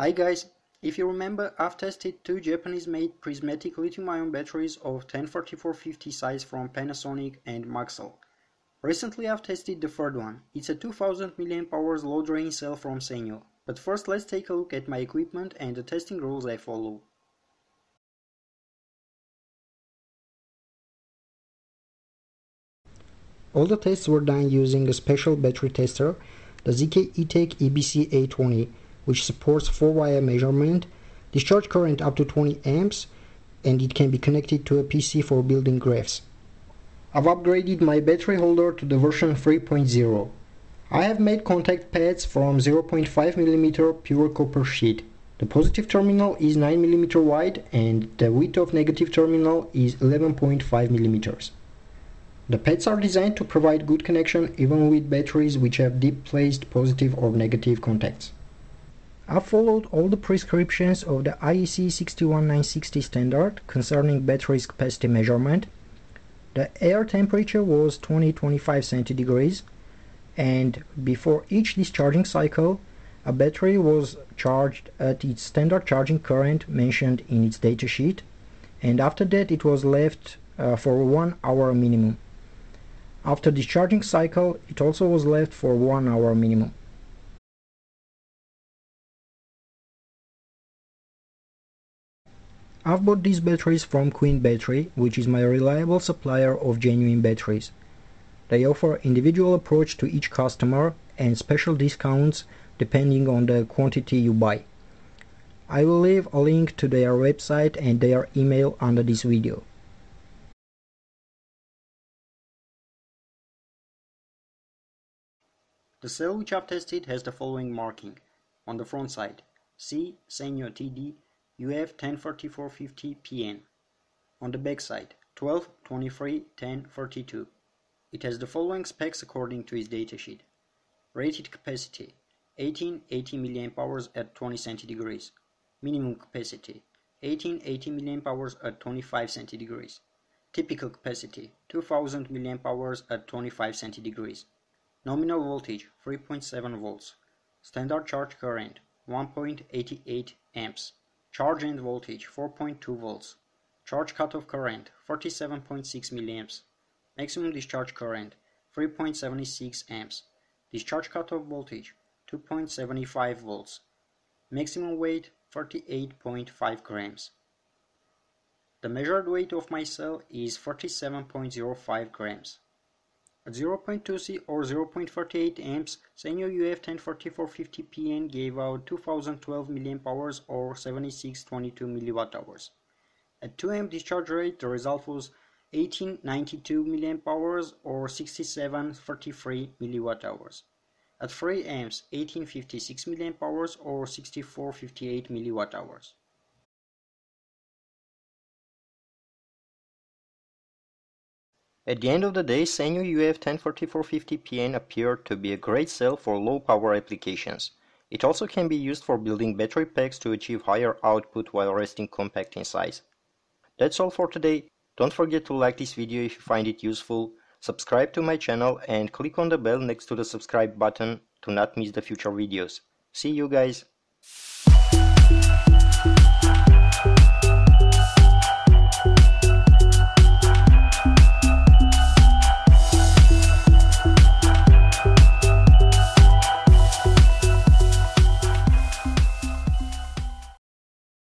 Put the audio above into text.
Hi guys, if you remember, I've tested two Japanese-made prismatic lithium-ion batteries of 103450 size from Panasonic and Maxell. Recently I've tested the third one. It's a 2000 mAh low drain cell from Sanyo. But first let's take a look at my equipment and the testing rules I follow. All the tests were done using a special battery tester, the ZK-ETEC EBC-A20. Which supports 4-wire measurement, discharge current up to 20 amps, and it can be connected to a PC for building graphs. I've upgraded my battery holder to the version 3.0. I have made contact pads from 0.5mm pure copper sheet. The positive terminal is 9mm wide and the width of negative terminal is 11.5mm. The pads are designed to provide good connection even with batteries which have deep placed positive or negative contacts. I followed all the prescriptions of the IEC 61960 standard concerning battery's capacity measurement. The air temperature was 20-25 centigrades, and before each discharging cycle, a battery was charged at its standard charging current mentioned in its datasheet, and after that it was left for 1 hour minimum. After discharging cycle, it also was left for 1 hour minimum. I've bought these batteries from Queen Battery, which is my reliable supplier of genuine batteries. They offer individual approach to each customer and special discounts depending on the quantity you buy. I will leave a link to their website and their email under this video. The cell which I've tested has the following marking. On the front side, C, Sanyo TD, UF103450PN. On the back side, 12-23-10-32. It has the following specs according to its datasheet. Rated capacity 1880 mAh at 20 centigrades. Minimum capacity 1880 mAh at 25 centigrades. Typical capacity 2000 mAh at 25 centigrades. Nominal voltage 3.7 volts. Standard charge current 1.88 amps. Charge end voltage 4.2 volts. Charge cutoff current 47.6 milliamps. Maximum discharge current 3.76 amps. Discharge cutoff voltage 2.75 volts. Maximum weight 48.5 grams. The measured weight of my cell is 47.05 grams. At 0.2C or 0.48 amps, Sanyo UF103450PN gave out 2012 mAh or 7622 mWh. At 2 amp discharge rate, the result was 1892 mAh or 6733 mWh. At 3 amps, 1856 mAh or 6458 mWh. At the end of the day, Sanyo UF103450PN appeared to be a great cell for low power applications. It also can be used for building battery packs to achieve higher output while resting compact in size. That's all for today. Don't forget to like this video if you find it useful, subscribe to my channel and click on the bell next to the subscribe button to not miss the future videos. See you guys!